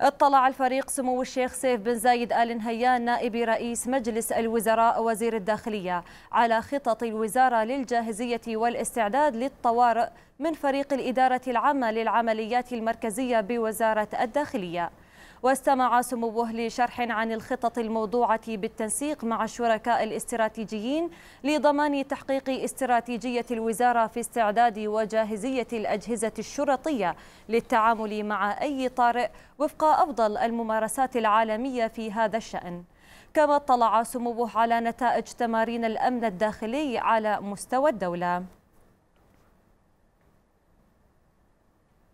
اطلع الفريق سمو الشيخ سيف بن زايد آل نهيان نائب رئيس مجلس الوزراء وزير الداخلية على خطط الوزارة للجاهزية والاستعداد للطوارئ من فريق الإدارة العامة للعمليات المركزية بوزارة الداخلية. واستمع سموه لشرح عن الخطط الموضوعة بالتنسيق مع الشركاء الاستراتيجيين لضمان تحقيق استراتيجية الوزارة في استعداد وجاهزية الأجهزة الشرطية للتعامل مع أي طارئ وفق أفضل الممارسات العالمية في هذا الشأن. كما اطلع سموه على نتائج تمارين الأمن الداخلي على مستوى الدولة.